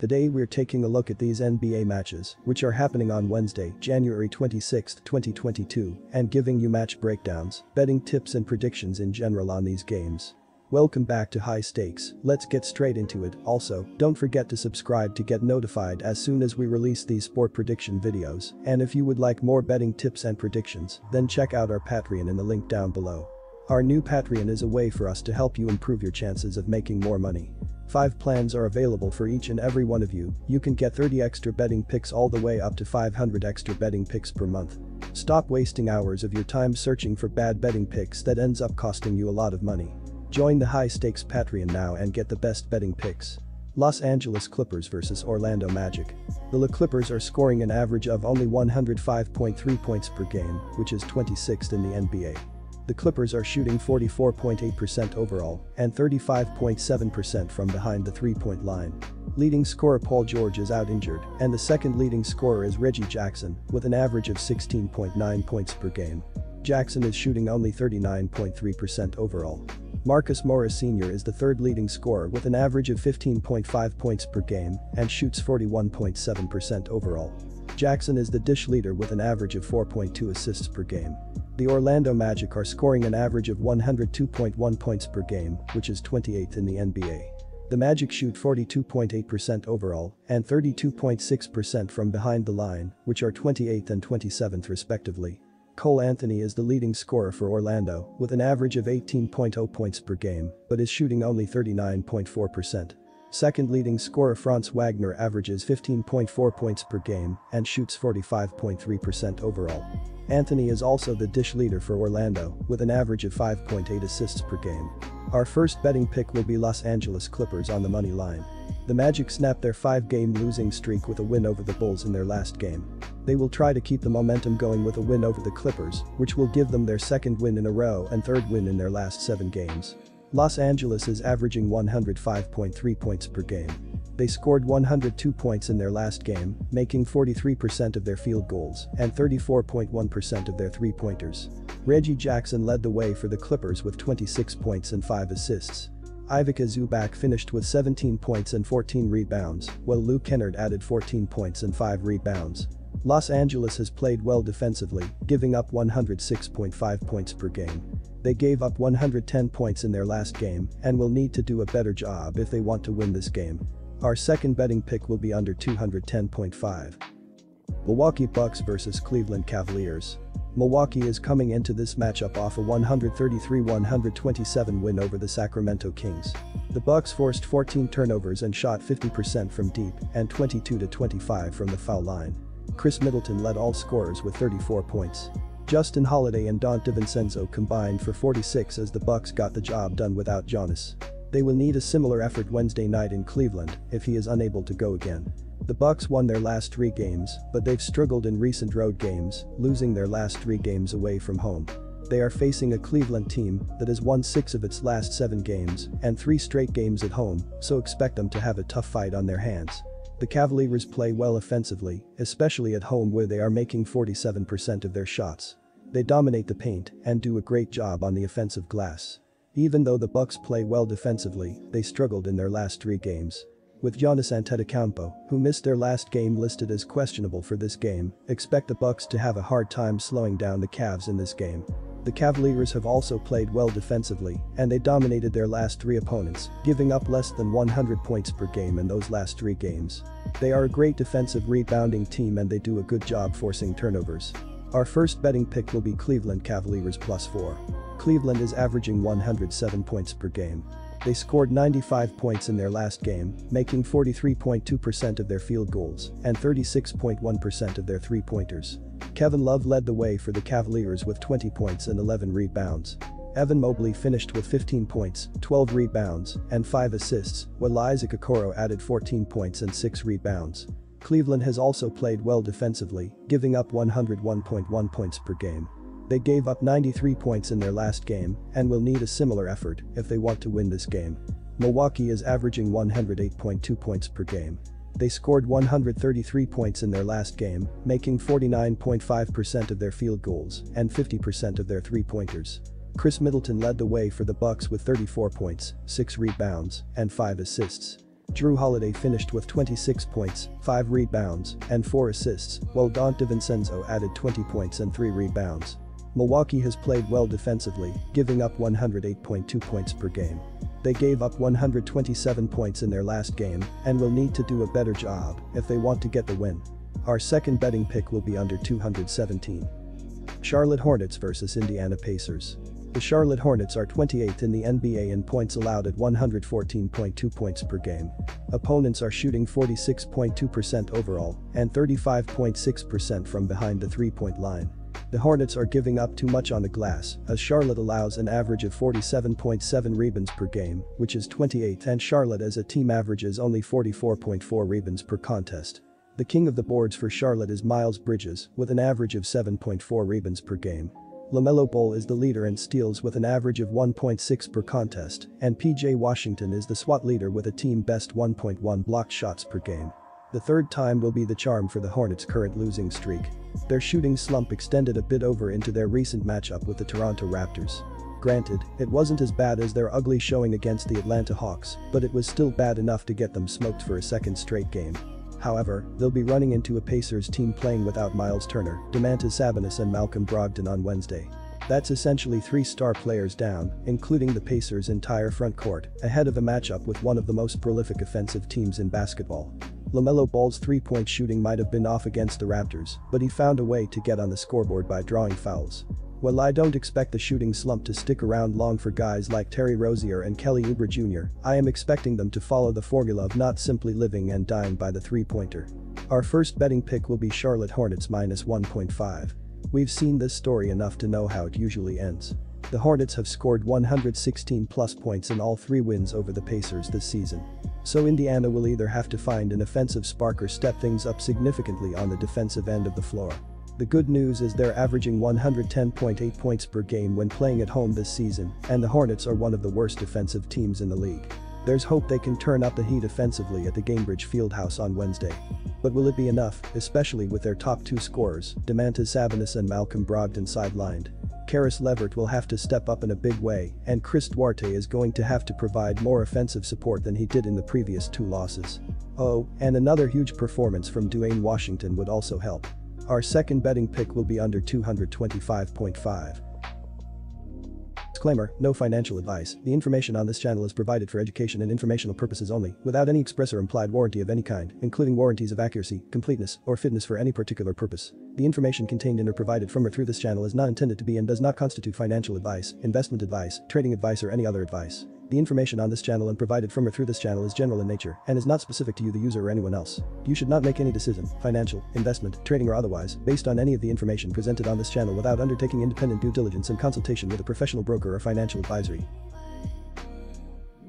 Today we're taking a look at these NBA matches, which are happening on Wednesday, January 26, 2022, and giving you match breakdowns, betting tips and predictions in general on these games. Welcome back to High Stakes, let's get straight into it. Also, don't forget to subscribe to get notified as soon as we release these sport prediction videos, and if you would like more betting tips and predictions, then check out our Patreon in the link down below. Our new Patreon is a way for us to help you improve your chances of making more money. 5 plans are available for each and every one of you. You can get 30 extra betting picks all the way up to 500 extra betting picks per month. Stop wasting hours of your time searching for bad betting picks that ends up costing you a lot of money. Join the High Stakes Patreon now and get the best betting picks. Los Angeles Clippers vs Orlando Magic. The LA Clippers are scoring an average of only 105.3 points per game, which is 26th in the NBA. The Clippers are shooting 44.8% overall and 35.7% from behind the three-point line. Leading scorer Paul George is out injured, and the second leading scorer is Reggie Jackson, with an average of 16.9 points per game. Jackson is shooting only 39.3% overall. Marcus Morris Sr. is the third leading scorer with an average of 15.5 points per game and shoots 41.7% overall. Jackson is the dish leader with an average of 4.2 assists per game. The Orlando Magic are scoring an average of 102.1 points per game, which is 28th in the NBA. The Magic shoot 42.8% overall and 32.6% from behind the line, which are 28th and 27th respectively. Cole Anthony is the leading scorer for Orlando with an average of 18.0 points per game, but is shooting only 39.4%. Second leading scorer Franz Wagner averages 15.4 points per game and shoots 45.3% overall. Anthony is also the dish leader for Orlando with an average of 5.8 assists per game. Our first betting pick will be Los Angeles Clippers on the money line. The Magic snapped their 5-game losing streak with a win over the Bulls in their last game. They will try to keep the momentum going with a win over the Clippers, which will give them their second win in a row and third win in their last 7 games. Los Angeles is averaging 105.3 points per game. They scored 102 points in their last game, making 43% of their field goals and 34.1% of their three-pointers. Reggie Jackson led the way for the Clippers with 26 points and 5 assists. Ivica Zubak finished with 17 points and 14 rebounds, while Luke Kennard added 14 points and 5 rebounds. Los Angeles has played well defensively, giving up 106.5 points per game. They gave up 110 points in their last game and will need to do a better job if they want to win this game. Our second betting pick will be under 210.5. Milwaukee Bucks vs Cleveland Cavaliers. Milwaukee is coming into this matchup off a 133-127 win over the Sacramento Kings. The Bucks forced 14 turnovers and shot 50% from deep and 22-25 from the foul line. Khris Middleton led all scorers with 34 points. Justin Holiday and Donte DiVincenzo combined for 46 as the Bucks got the job done without Giannis. They will need a similar effort Wednesday night in Cleveland if he is unable to go again. The Bucks won their last 3 games, but they've struggled in recent road games, losing their last 3 games away from home. They are facing a Cleveland team that has won 6 of its last 7 games and 3 straight games at home, so expect them to have a tough fight on their hands. The Cavaliers play well offensively, especially at home where they are making 47% of their shots. They dominate the paint and do a great job on the offensive glass. Even though the Bucks play well defensively, they struggled in their last 3 games. With Giannis Antetokounmpo, who missed their last game, listed as questionable for this game, expect the Bucks to have a hard time slowing down the Cavs in this game. The Cavaliers have also played well defensively, and they dominated their last 3 opponents, giving up less than 100 points per game in those last 3 games. They are a great defensive rebounding team and they do a good job forcing turnovers. Our first betting pick will be Cleveland Cavaliers +4. Cleveland is averaging 107 points per game. They scored 95 points in their last game, making 43.2% of their field goals and 36.1% of their three-pointers. Kevin Love led the way for the Cavaliers with 20 points and 11 rebounds. Evan Mobley finished with 15 points, 12 rebounds, and 5 assists, while Isaac Okoro added 14 points and 6 rebounds. Cleveland has also played well defensively, giving up 101.1 points per game. They gave up 93 points in their last game and will need a similar effort if they want to win this game. Milwaukee is averaging 108.2 points per game. They scored 133 points in their last game, making 49.5% of their field goals and 50% of their three-pointers. Khris Middleton led the way for the Bucks with 34 points, 6 rebounds, and 5 assists. Jrue Holiday finished with 26 points, 5 rebounds, and 4 assists, while Donte DiVincenzo added 20 points and 3 rebounds. Milwaukee has played well defensively, giving up 108.2 points per game. They gave up 127 points in their last game and will need to do a better job if they want to get the win. Our second betting pick will be under 217. Charlotte Hornets vs. Indiana Pacers. The Charlotte Hornets are 28th in the NBA in points allowed at 114.2 points per game. Opponents are shooting 46.2% overall and 35.6% from behind the three-point line. The Hornets are giving up too much on the glass, as Charlotte allows an average of 47.7 rebounds per game, which is 28th, and Charlotte as a team averages only 44.4 rebounds per contest. The king of the boards for Charlotte is Miles Bridges, with an average of 7.4 rebounds per game. LaMelo Ball is the leader in steals with an average of 1.6 per contest, and P.J. Washington is the SWAT leader with a team best 1.1 blocked shots per game. The third time will be the charm for the Hornets' current losing streak. Their shooting slump extended a bit over into their recent matchup with the Toronto Raptors. Granted, it wasn't as bad as their ugly showing against the Atlanta Hawks, but it was still bad enough to get them smoked for a second straight game. However, they'll be running into a Pacers team playing without Myles Turner, Domantas Sabonis and Malcolm Brogdon on Wednesday. That's essentially 3 star players down, including the Pacers' entire front court, ahead of a matchup with one of the most prolific offensive teams in basketball. LaMelo Ball's three-point shooting might have been off against the Raptors, but he found a way to get on the scoreboard by drawing fouls. While I don't expect the shooting slump to stick around long for guys like Terry Rozier and Kelly Oubre Jr., I am expecting them to follow the formula of not simply living and dying by the three-pointer. Our first betting pick will be Charlotte Hornets minus 1.5. We've seen this story enough to know how it usually ends. The Hornets have scored 116+ points in all 3 wins over the Pacers this season. So Indiana will either have to find an offensive spark or step things up significantly on the defensive end of the floor. The good news is they're averaging 110.8 points per game when playing at home this season, and the Hornets are one of the worst defensive teams in the league. There's hope they can turn up the heat offensively at the Gainbridge Fieldhouse on Wednesday. But will it be enough, especially with their top 2 scorers, Domantas Sabonis and Malcolm Brogdon sidelined? Karis LeVert will have to step up in a big way, and Chris Duarte is going to have to provide more offensive support than he did in the previous 2 losses. Oh, and another huge performance from Dwayne Washington would also help. Our second betting pick will be under 225.5. Disclaimer, no financial advice. The information on this channel is provided for education and informational purposes only, without any express or implied warranty of any kind, including warranties of accuracy, completeness, or fitness for any particular purpose. The information contained in or provided from or through this channel is not intended to be and does not constitute financial advice, investment advice, trading advice, or any other advice. The information on this channel and provided from or through this channel is general in nature and is not specific to you, the user, or anyone else. You should not make any decision, financial, investment, trading, or otherwise, based on any of the information presented on this channel without undertaking independent due diligence and consultation with a professional broker or financial advisory.